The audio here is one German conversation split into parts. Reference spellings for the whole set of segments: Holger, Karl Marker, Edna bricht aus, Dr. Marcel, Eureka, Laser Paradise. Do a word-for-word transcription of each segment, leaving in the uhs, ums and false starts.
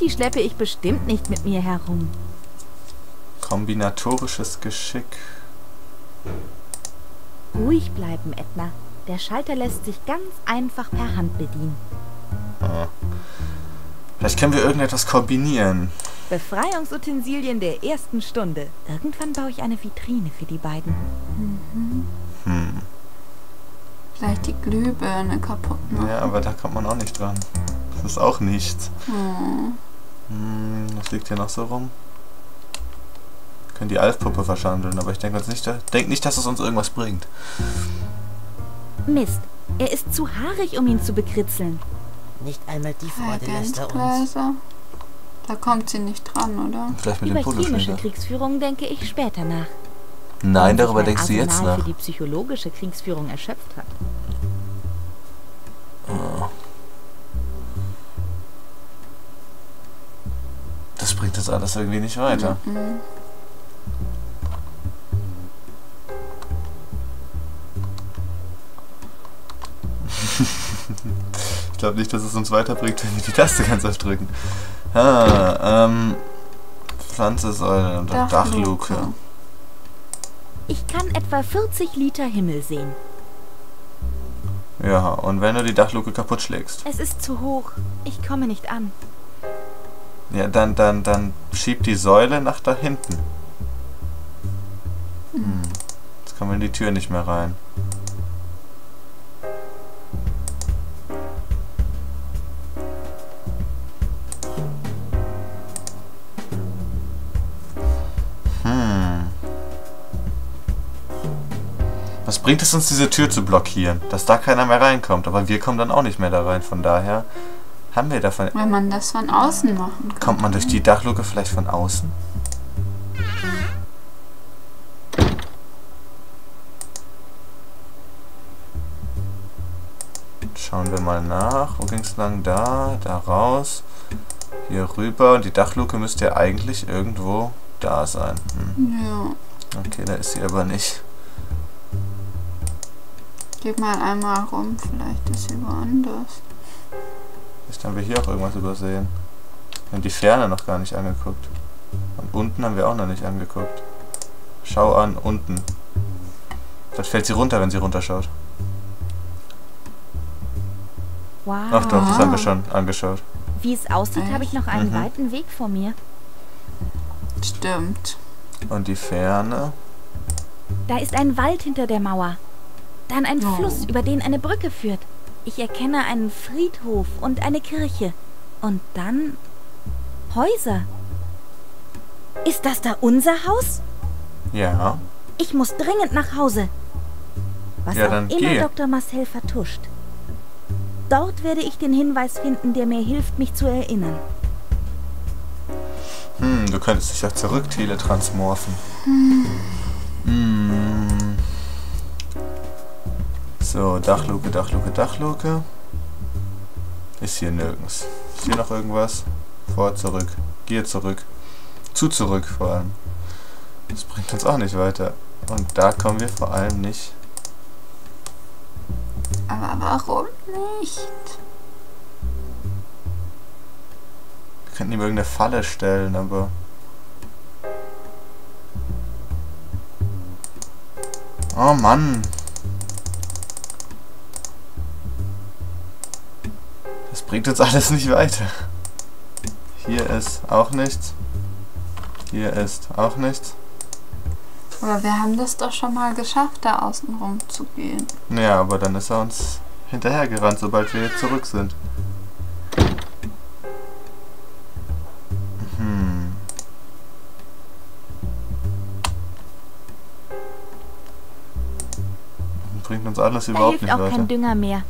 Die schleppe ich bestimmt nicht mit mir herum. Kombinatorisches Geschick. Ruhig bleiben, Edna. Der Schalter lässt sich ganz einfach per Hand bedienen. Ah. Vielleicht können wir irgendetwas kombinieren. Befreiungsutensilien der ersten Stunde. Irgendwann baue ich eine Vitrine für die beiden. Mhm. Hm. Vielleicht die Glühbirne kaputt machen. Ja, aber da kommt man auch nicht dran. Das ist auch nichts. Hm. Hm, was liegt hier noch so rum? Wir können die Alf-Puppe verschandeln, aber ich denke nicht, denk nicht, dass es uns irgendwas bringt. Mist, er ist zu haarig, um ihn zu bekritzeln. Nicht einmal die Freude lässt er uns. Da kommt sie nicht dran, oder? Vielleicht mit dem Pudelfinger. Über chemische Kriegsführung denke ich später nach. Nein, darüber denkst du jetzt nach. Wenn die psychologische Kriegsführung erschöpft hat. Oh. Das bringt das alles irgendwie nicht weiter. Mhm. Ich glaube nicht, dass es uns weiterbringt, wenn wir die Taste ganz oft drücken. Ah, ähm... Pflanze soll... Dach Dachluke. Ich kann etwa vierzig Liter Himmel sehen. Ja, und wenn du die Dachluke kaputt schlägst? Es ist zu hoch. Ich komme nicht an. Ja, dann, dann, dann schieb die Säule nach da hinten. Hm. Jetzt kommen wir in die Tür nicht mehr rein. Was bringt es uns, diese Tür zu blockieren? Dass da keiner mehr reinkommt. Aber wir kommen dann auch nicht mehr da rein. Von daher haben wir davon... Wenn man das von außen machen kann. Kommt man durch die Dachluke vielleicht von außen? Schauen wir mal nach. Wo ging es lang? Da, da raus. Hier rüber. Und die Dachluke müsste ja eigentlich irgendwo da sein. Hm. Ja. Okay, da ist sie aber nicht. Geh mal einmal rum, vielleicht ist sie woanders. Vielleicht haben wir hier auch irgendwas übersehen. Wir haben die Ferne noch gar nicht angeguckt. Und unten haben wir auch noch nicht angeguckt. Schau an, unten. Vielleicht fällt sie runter, wenn sie runterschaut. Wow. Ach doch, das haben wir schon angeschaut. Wie es aussieht, habe ich noch einen mhm. weiten Weg vor mir. Stimmt. Und die Ferne? Da ist ein Wald hinter der Mauer. Dann ein oh. Fluss, über den eine Brücke führt. Ich erkenne einen Friedhof und eine Kirche. Und dann... Häuser. Ist das da unser Haus? Ja. Ich muss dringend nach Hause. Was ja, dann auch immer geh. Doktor Marcel vertuscht. Dort werde ich den Hinweis finden, der mir hilft, mich zu erinnern. Hm, du könntest dich ja zurück teletransmorphen. Hm. Hm. So, Dachluke, Dachluke, Dachluke. Ist hier nirgends. Ist hier noch irgendwas? Vor, zurück. Gier zurück. Zu zurück vor allem. Das bringt uns auch nicht weiter. Und da kommen wir vor allem nicht. Aber warum nicht? Wir könnten ihm irgendeine Falle stellen, aber... Oh Mann! Das bringt uns alles nicht weiter. Hier ist auch nichts. Hier ist auch nichts. Aber wir haben das doch schon mal geschafft, da außen rum zu gehen. Ja, aber dann ist er uns hinterhergerannt, sobald wir jetzt zurück sind. Hm. Das bringt uns alles überhaupt nicht weiter. Da hilft auch kein Dünger mehr.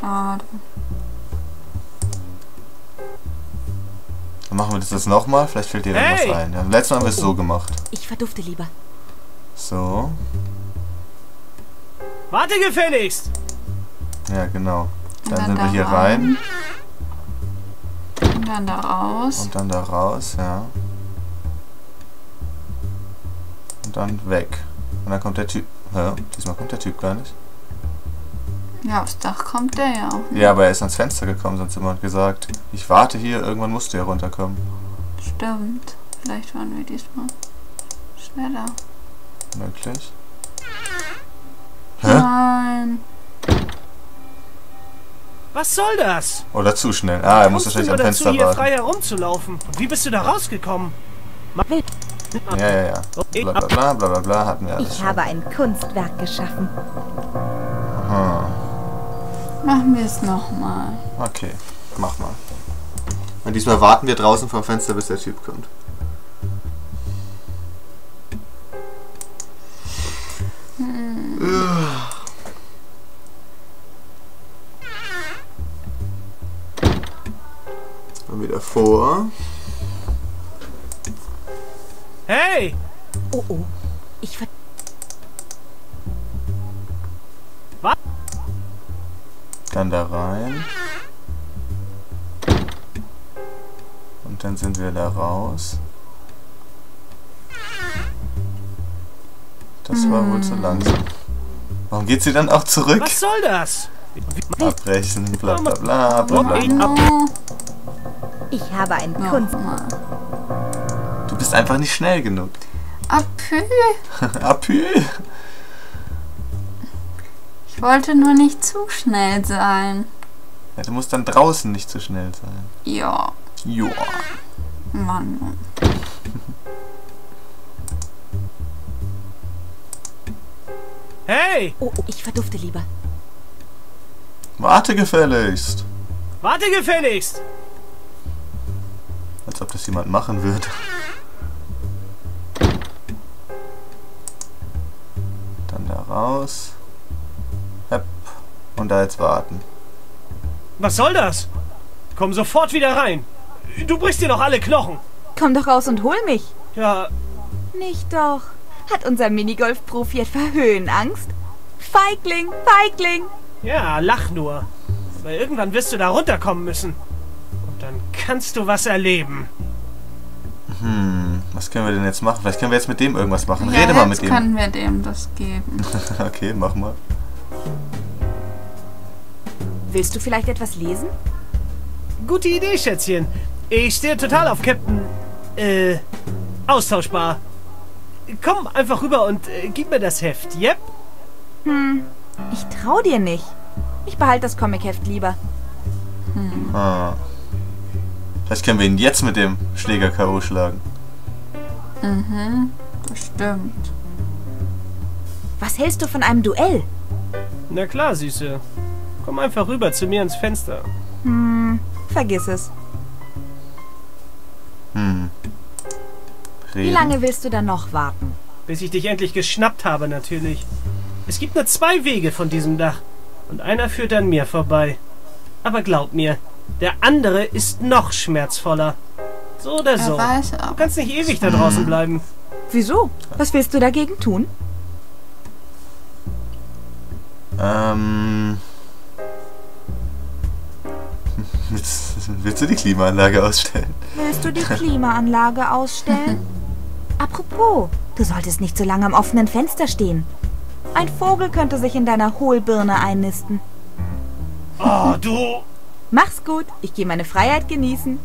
Schade. Dann machen wir das jetzt nochmal. Vielleicht fällt dir irgendwas hey. ein. Ja, letztes Mal haben wir es so gemacht. Ich verdufte lieber. So. Warte gefälligst! Ja, genau. Dann, dann sind wir hier rein. rein. Und dann da raus. Und dann da raus, ja. Und dann weg. Und dann kommt der Typ. Ja, diesmal kommt der Typ gar nicht. Ja, aufs Dach kommt der ja auch. Ne? Ja, aber er ist ans Fenster gekommen, sonst immer gesagt, ich warte hier, irgendwann musst du ja runterkommen. Stimmt. Vielleicht waren wir diesmal schneller. Möglich. Hä? Nein. Was soll das? Oder zu schnell. Ah, er muss wahrscheinlich am Fenster warten. Oder zu, hier frei herumzulaufen. Und wie bist du da rausgekommen? Ja, ja, ja. Blablabla, blablabla, bla, hatten wir alles. Ich schon. habe ein Kunstwerk geschaffen. Hm. Machen wir es nochmal. Okay, mach mal. Und diesmal warten wir draußen vor dem Fenster, bis der Typ kommt. Hm. Mal wieder vor. Hey! Oh oh. Ich ver... Was? Dann da rein. Und dann sind wir da raus. Das war wohl zu langsam. Warum geht sie dann auch zurück? Was soll das? Abbrechen, bla bla bla bla bla. Ich habe einen Kunstmann. Du bist einfach nicht schnell genug. Apü. Apü. Ich wollte nur nicht zu schnell sein. Ja, du musst dann draußen nicht zu schnell sein. Ja. Ja. Mann. Hey! Oh, oh, ich verdufte lieber. Warte gefälligst. Warte gefälligst. Als ob das jemand machen würde. Dann da raus. Hepp. Und da jetzt warten. Was soll das? Komm sofort wieder rein. Du brichst dir doch alle Knochen. Komm doch raus und hol mich. Ja. Nicht doch. Hat unser Minigolf-Profi etwa Höhenangst? Feigling, Feigling! Ja, lach nur. Weil irgendwann wirst du da runterkommen müssen. Und dann kannst du was erleben. Hm, was können wir denn jetzt machen? Vielleicht können wir jetzt mit dem irgendwas machen. Ja, Rede mal mit dem. Jetzt können wir dem das geben. Okay, mach mal. Willst du vielleicht etwas lesen? Gute Idee, Schätzchen. Ich stehe total auf Captain... Äh... Austauschbar. Komm einfach rüber und äh, gib mir das Heft, yep. Hm, ich trau dir nicht. Ich behalte das Comic-Heft lieber. Hm. Ah. Vielleicht können wir ihn jetzt mit dem Schläger K O schlagen. Mhm, bestimmt. Was hältst du von einem Duell? Na klar, Süße. Komm einfach rüber zu mir ins Fenster. Hm, vergiss es. Hm. Reden. Wie lange willst du dann noch warten? Bis ich dich endlich geschnappt habe, natürlich. Es gibt nur zwei Wege von diesem Dach. Und einer führt an mir vorbei. Aber glaub mir, der andere ist noch schmerzvoller. So oder so. Du kannst nicht ewig da draußen bleiben. Wieso? Was willst du dagegen tun? Ähm... Willst du die Klimaanlage ausstellen? Willst du die Klimaanlage ausstellen? Apropos, du solltest nicht so lange am offenen Fenster stehen. Ein Vogel könnte sich in deiner Hohlbirne einnisten. Oh, du! Mach's gut, ich gehe meine Freiheit genießen.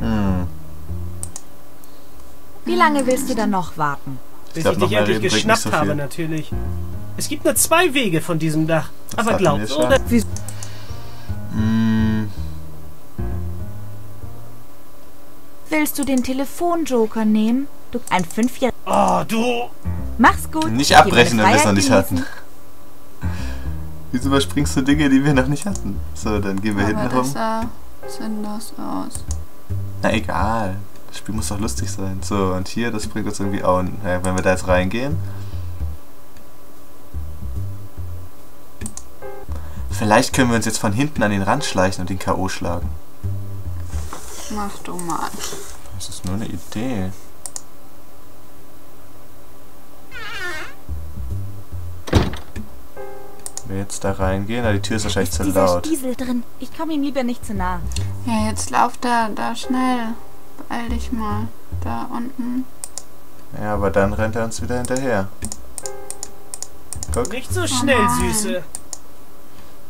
Hm. Wie lange willst du dann noch warten? Ich glaub, Bis ich dich endlich geschnappt habe, natürlich. Es gibt nur zwei Wege von diesem Dach. Das Aber glaubst du, oder? Wieso? Willst du den Telefonjoker nehmen? Du ein Fünfjähriger. Oh, du! Mach's gut! Nicht abbrechen, wenn wir es noch nicht hatten. Wieso überspringst du Dinge, die wir noch nicht hatten? So, dann gehen wir hinten rum. Das sah sinnlos aus. Na egal. Das Spiel muss doch lustig sein. So, und hier, das bringt uns irgendwie auch. Ja, wenn wir da jetzt reingehen. Vielleicht können wir uns jetzt von hinten an den Rand schleichen und den K O schlagen. Mach du mal. Das ist nur eine Idee. Wenn wir jetzt da reingehen, na, die Tür ist wahrscheinlich zu laut. Da ist dieser Stiesel drin. Ich komme ihm lieber nicht zu nah. Ja, jetzt lauf da, da schnell. Beeil dich mal. Da unten. Ja, aber dann rennt er uns wieder hinterher. Zack. Nicht so schnell, oh Süße.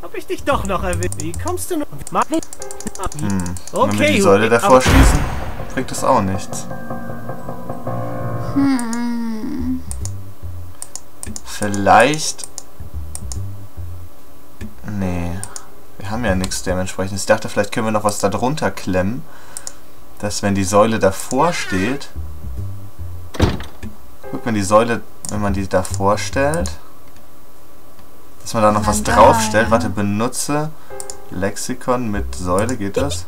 Hab ich dich doch noch erwischt. Wie kommst du noch? Hm. Okay. Wenn die Säule davor schließen, bringt es auch nichts. Hm. Vielleicht... Nee. Wir haben ja nichts dementsprechend. Ich dachte, vielleicht können wir noch was da drunter klemmen. Dass wenn die Säule davor steht... Guck, wenn die Säule... Wenn man die davor stellt... Dass man da noch was draufstellt. Warte, benutze Lexikon mit Säule, geht das?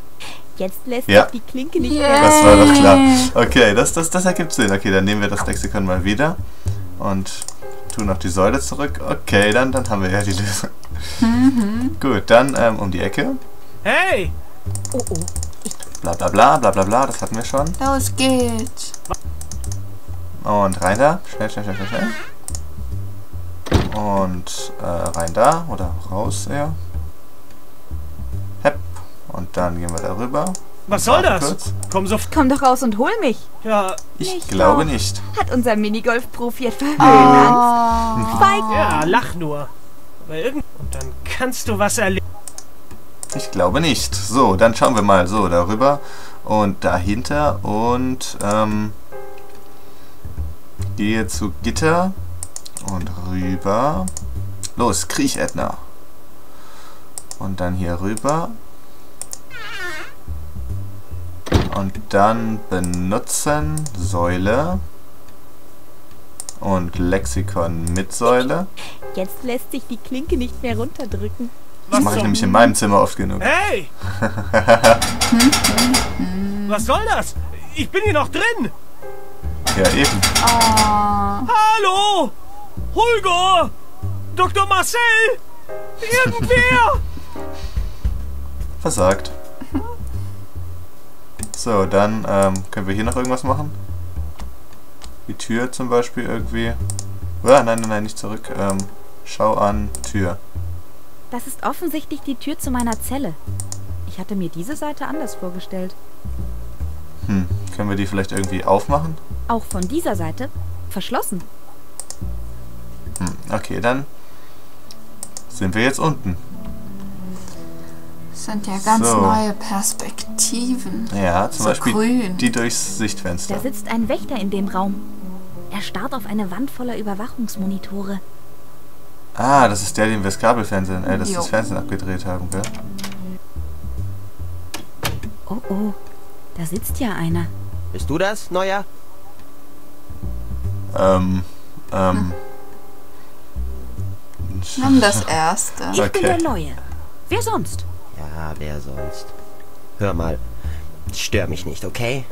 Jetzt lässt ja. die Klinke nicht mehr. Das war doch klar. Okay, das, das, das ergibt Sinn. Okay, dann nehmen wir das Lexikon mal wieder und tun noch die Säule zurück. Okay, dann, dann haben wir ja die Lösung. Mhm. Gut, dann ähm, um die Ecke. Hey! Oh oh. Bla bla bla bla bla bla, das hatten wir schon. Los geht's. Und rein da. Schnell, schnell, schnell, schnell. Und äh, rein da oder raus eher. Hepp. Und dann gehen wir da rüber. Was soll das? Kurz. Komm so. Komm doch raus und hol mich. Ja. Ich nicht glaube doch. nicht. Hat unser Minigolf-Profi etwa Höhenangst? Feig. Ja, lach nur. Aber irgend und dann kannst du was erleben. Ich glaube nicht. So, dann schauen wir mal. So, darüber und dahinter und ähm, gehe zu Gitter. Und rüber. Los, kriech, Edna. Und dann hier rüber. Und dann benutzen Säule. Und Lexikon mit Säule. Jetzt lässt sich die Klinke nicht mehr runterdrücken. Das mache ich nämlich in meinem Zimmer oft genug. Hey! Was soll das? Ich bin hier noch drin. Ja, eben. Oh. Hallo! Holger! Doktor Marcel! Irgendwer! Versagt. So, dann ähm, können wir hier noch irgendwas machen. Die Tür zum Beispiel irgendwie. Oh, nein, nein, nein, nicht zurück. Ähm, schau an, Tür. Das ist offensichtlich die Tür zu meiner Zelle. Ich hatte mir diese Seite anders vorgestellt. Hm, können wir die vielleicht irgendwie aufmachen? Auch von dieser Seite? Verschlossen. Okay, dann sind wir jetzt unten. Das sind ja ganz so. neue Perspektiven. Ja, zum so Beispiel grün. die durchs Sichtfenster. Da sitzt ein Wächter in dem Raum. Er starrt auf eine Wand voller Überwachungsmonitore. Ah, das ist der, den wir das Kabelfernsehen, äh, das, das Fernsehen abgedreht haben, gell? Oh, oh, da sitzt ja einer. Bist du das, Neuer? Ähm, ähm... Hm. Nimm das erste. Ich okay. bin der Neue. Wer sonst? Ja, wer sonst? Hör mal, stör mich nicht, okay?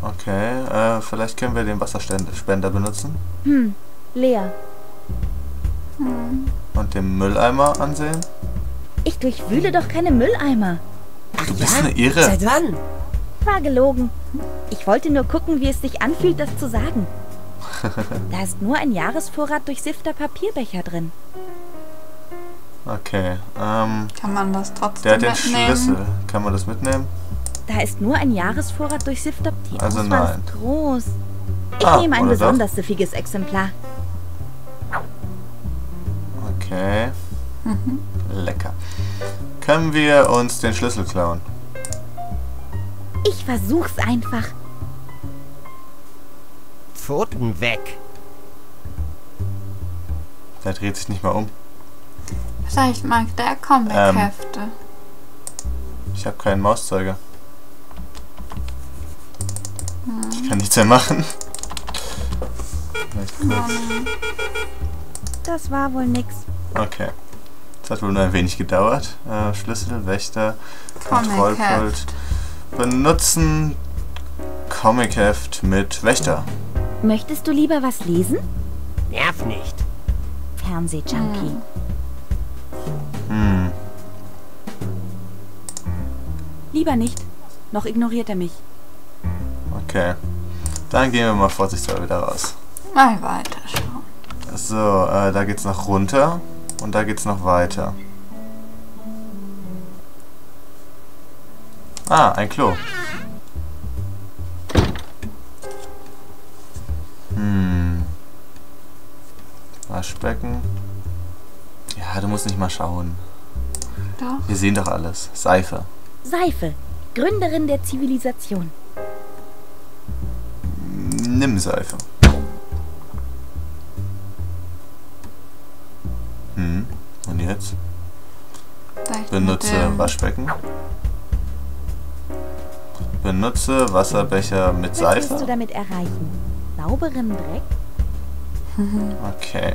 Okay, äh, vielleicht können wir den Wasserspender benutzen. Hm, leer. Hm. Und den Mülleimer ansehen? Ich durchwühle doch keine Mülleimer. Ach, du bist ja? eine Irre. Seit wann? War gelogen. Ich wollte nur gucken, wie es sich anfühlt, das zu sagen. Da ist nur ein Jahresvorrat durchsiffter Papierbecher drin. Okay, ähm... Kann man das trotzdem mitnehmen? Der hat den Schlüssel. Kann man das mitnehmen? Da ist nur ein Jahresvorrat durchsiffter Papierbecher. Also nein. Groß. Ich ah, nehme ein besonders süffiges Exemplar. Okay. Mhm. Lecker. Können wir uns den Schlüssel klauen? Ich versuch's einfach. Pfoten weg. Der dreht sich nicht mal um. Vielleicht mag der Comic-Hefte. Ähm, ich habe keinen Mauszeiger. Hm. Ich kann nichts mehr machen. Das war wohl nix. Okay. Das hat wohl nur ein wenig gedauert. Äh, Schlüssel, Wächter, Kontrollpult. Benutzen Comic-Heft mit Wächter. Möchtest du lieber was lesen? Nerv nicht. Fernsehjunkie. Hm. Lieber nicht. Noch ignoriert er mich. Okay. Dann gehen wir mal vorsichtshalber wieder raus. Mal weiter schauen. So, äh, da geht's noch runter. Und da geht's noch weiter. Ah, ein Klo. Waschbecken. Ja, du musst nicht mal schauen. Doch. Wir sehen doch alles. Seife. Seife, Gründerin der Zivilisation. Nimm Seife. Hm, und jetzt? Benutze Waschbecken. Benutze Wasserbecher mit Seife. Was willst du damit erreichen? Sauberen Dreck? Okay.